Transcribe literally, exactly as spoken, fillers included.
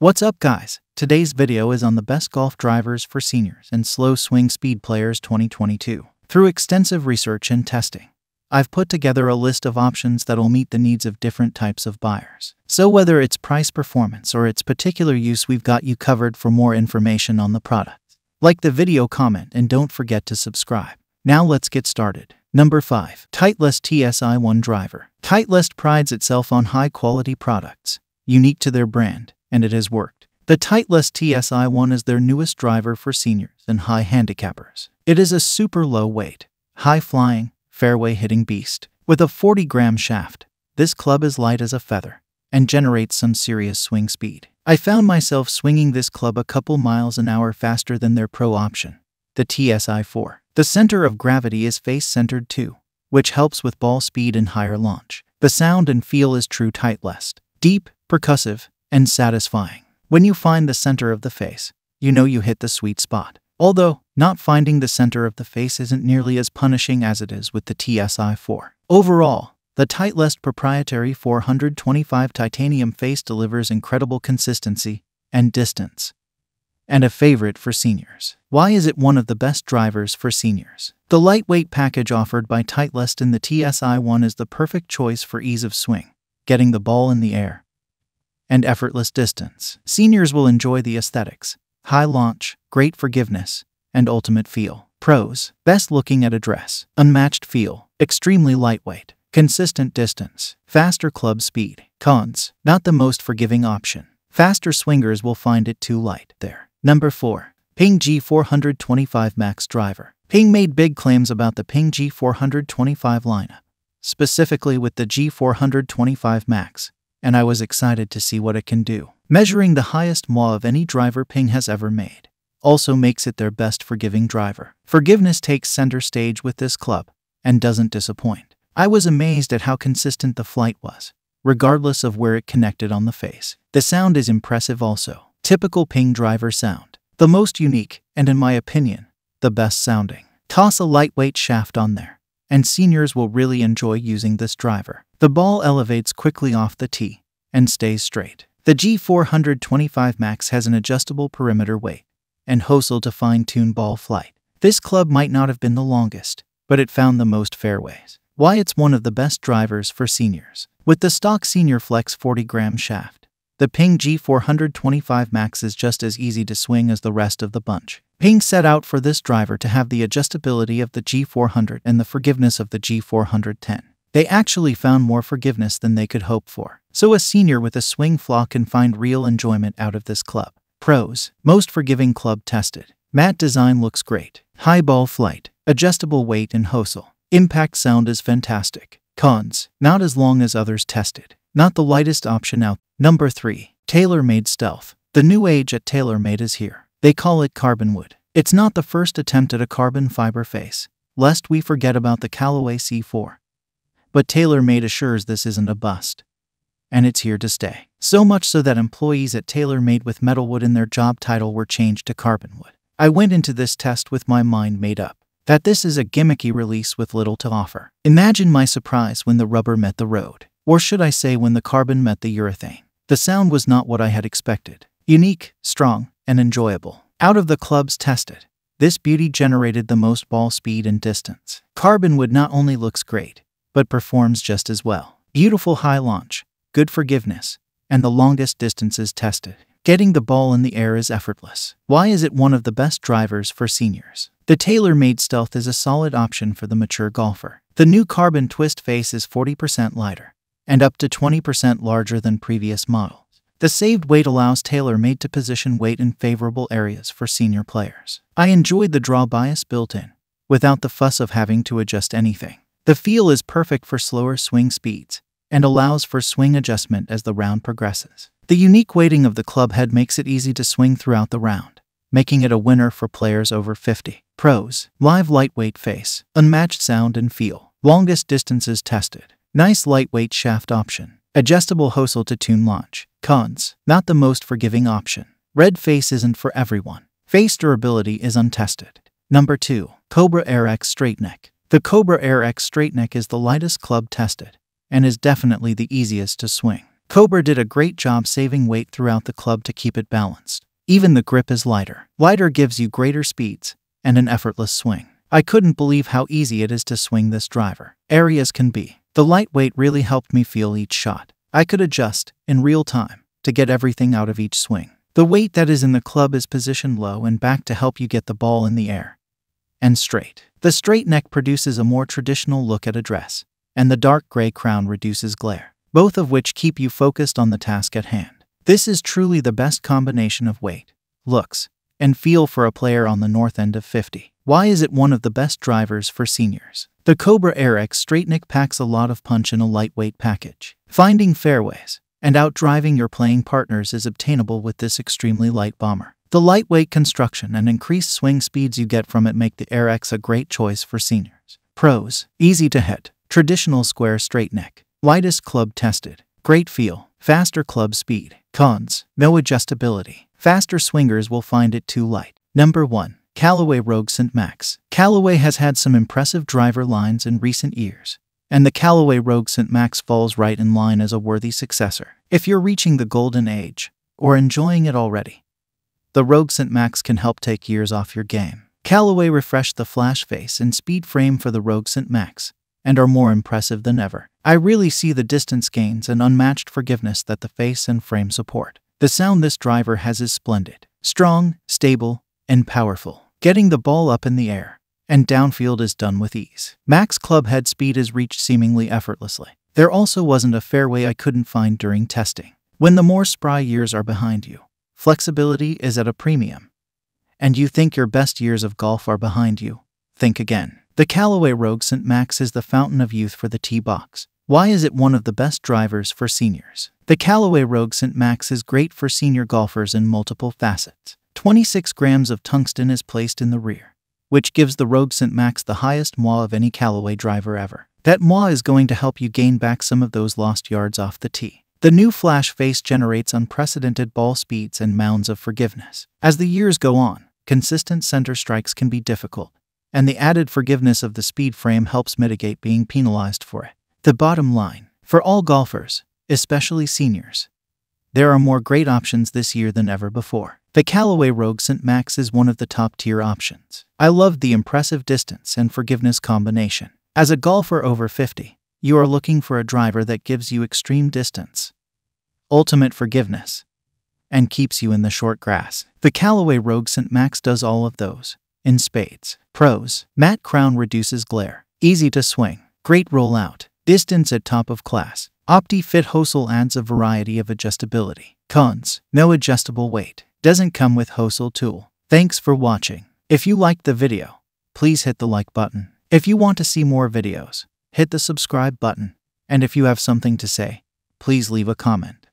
What's up, guys? Today's video is on the best golf drivers for seniors and slow swing speed players twenty twenty-two. Through extensive research and testing, I've put together a list of options that'll meet the needs of different types of buyers. So whether it's price performance or its particular use, we've got you covered. For more information on the product, like the video, comment, and don't forget to subscribe. Now let's get started. Number five. Titleist T S I One Driver. Titleist prides itself on high-quality products, unique to their brand, and it has worked. The Titleist T S I One is their newest driver for seniors and high handicappers. It is a super low-weight, high-flying, fairway-hitting beast. With a forty gram shaft, this club is light as a feather and generates some serious swing speed. I found myself swinging this club a couple miles an hour faster than their pro option, the T S I four. The center of gravity is face-centered too, which helps with ball speed and higher launch. The sound and feel is true Titleist, deep, percussive, and satisfying. When you find the center of the face, you know you hit the sweet spot. Although, not finding the center of the face isn't nearly as punishing as it is with the T S I four. Overall, the Titleist proprietary four twenty-five titanium face delivers incredible consistency and distance, and a favorite for seniors. Why is it one of the best drivers for seniors? The lightweight package offered by Titleist in the T S I one is the perfect choice for ease of swing, getting the ball in the air, and effortless distance. Seniors will enjoy the aesthetics, high launch, great forgiveness, and ultimate feel. Pros: best looking at address, unmatched feel, extremely lightweight, consistent distance, faster club speed. Cons: not the most forgiving option. Faster swingers will find it too light there. Number four. Ping G four twenty-five Max Driver. Ping made big claims about the Ping G four twenty-five lineup, specifically with the G four twenty-five Max, and I was excited to see what it can do. Measuring the highest M O A of any driver Ping has ever made also makes it their best forgiving driver. Forgiveness takes center stage with this club and doesn't disappoint. I was amazed at how consistent the flight was, regardless of where it connected on the face. The sound is impressive also. Typical Ping driver sound. The most unique, and in my opinion, the best sounding. Toss a lightweight shaft on there, and seniors will really enjoy using this driver. The ball elevates quickly off the tee and stays straight. The G four twenty-five Max has an adjustable perimeter weight and hosel to fine-tune ball flight. This club might not have been the longest, but it found the most fairways. Why it's one of the best drivers for seniors. With the stock Senior Flex forty gram shaft, the Ping G four twenty-five Max is just as easy to swing as the rest of the bunch. Ping set out for this driver to have the adjustability of the G four hundred and the forgiveness of the G four ten. They actually found more forgiveness than they could hope for, so a senior with a swing flaw can find real enjoyment out of this club. Pros: most forgiving club tested. Matte design looks great. High ball flight, adjustable weight and hosel. Impact sound is fantastic. Cons: not as long as others tested. Not the lightest option out. Number three. TaylorMade Stealth. The new age at TaylorMade is here. They call it carbon wood. It's not the first attempt at a carbon fiber face, lest we forget about the Callaway C four. But TaylorMade assures this isn't a bust, and it's here to stay. So much so that employees at TaylorMade with metalwood in their job title were changed to carbonwood. I went into this test with my mind made up that this is a gimmicky release with little to offer. Imagine my surprise when the rubber met the road, or should I say when the carbon met the urethane. The sound was not what I had expected. Unique, strong, and enjoyable. Out of the clubs tested, this beauty generated the most ball speed and distance. Carbonwood not only looks great, but performs just as well. Beautiful high launch, good forgiveness, and the longest distances tested. Getting the ball in the air is effortless. Why is it one of the best drivers for seniors? The TaylorMade Stealth is a solid option for the mature golfer. The new carbon twist face is forty percent lighter and up to twenty percent larger than previous models. The saved weight allows TaylorMade to position weight in favorable areas for senior players. I enjoyed the draw bias built in, without the fuss of having to adjust anything. The feel is perfect for slower swing speeds and allows for swing adjustment as the round progresses. The unique weighting of the club head makes it easy to swing throughout the round, making it a winner for players over fifty. Pros: live lightweight face, unmatched sound and feel, longest distances tested, nice lightweight shaft option, adjustable hosel to tune launch. Cons: not the most forgiving option. Red face isn't for everyone. Face durability is untested. Number two. Cobra Air-X Straightneck. The Cobra Air-X Straightneck is the lightest club tested and is definitely the easiest to swing. Cobra did a great job saving weight throughout the club to keep it balanced. Even the grip is lighter. Lighter gives you greater speeds and an effortless swing. I couldn't believe how easy it is to swing this driver. Airy as can be. The lightweight really helped me feel each shot. I could adjust, in real time, to get everything out of each swing. The weight that is in the club is positioned low and back to help you get the ball in the air and straight. The straight neck produces a more traditional look at a dress, and the dark gray crown reduces glare, both of which keep you focused on the task at hand. This is truly the best combination of weight, looks, and feel for a player on the north end of fifty. Why is it one of the best drivers for seniors? The Cobra Air-X Straightneck packs a lot of punch in a lightweight package. Finding fairways and outdriving your playing partners is obtainable with this extremely light bomber. The lightweight construction and increased swing speeds you get from it make the Air-X a great choice for seniors. Pros: easy to hit, traditional square straightneck, lightest club tested, great feel, faster club speed. Cons: no adjustability. Faster swingers will find it too light. Number one. Callaway Rogue S T Max. Callaway has had some impressive driver lines in recent years, and the Callaway Rogue S T Max falls right in line as a worthy successor. If you're reaching the golden age, or enjoying it already, the Rogue S T Max can help take years off your game. Callaway refreshed the flash face and speed frame for the Rogue S T Max, and are more impressive than ever. I really see the distance gains and unmatched forgiveness that the face and frame support. The sound this driver has is splendid, strong, stable, and powerful. Getting the ball up in the air and downfield is done with ease. Max club head speed is reached seemingly effortlessly. There also wasn't a fairway I couldn't find during testing. When the more spry years are behind you, flexibility is at a premium, and you think your best years of golf are behind you, think again. The Callaway Rogue S T Max is the fountain of youth for the tee box. Why is it one of the best drivers for seniors? The Callaway Rogue S T Max is great for senior golfers in multiple facets. twenty-six grams of tungsten is placed in the rear, which gives the Rogue S T Max the highest M O A of any Callaway driver ever. That M O A is going to help you gain back some of those lost yards off the tee. The new flash face generates unprecedented ball speeds and mounds of forgiveness. As the years go on, consistent center strikes can be difficult, and the added forgiveness of the speed frame helps mitigate being penalized for it. The bottom line, for all golfers, especially seniors, there are more great options this year than ever before. The Callaway Rogue S T Max is one of the top-tier options. I loved the impressive distance and forgiveness combination. As a golfer over fifty, you are looking for a driver that gives you extreme distance, ultimate forgiveness, and keeps you in the short grass. The Callaway Rogue S T Max does all of those, in spades. Pros: matte crown reduces glare, easy to swing, great rollout, distance at top of class. Opti-Fit hosel adds a variety of adjustability. Cons: no adjustable weight. Doesn't come with hosel tool. Thanks for watching. If you liked the video, please hit the like button. If you want to see more videos, hit the subscribe button. And if you have something to say, please leave a comment.